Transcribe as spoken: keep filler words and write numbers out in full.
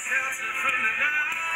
Shelter from the night.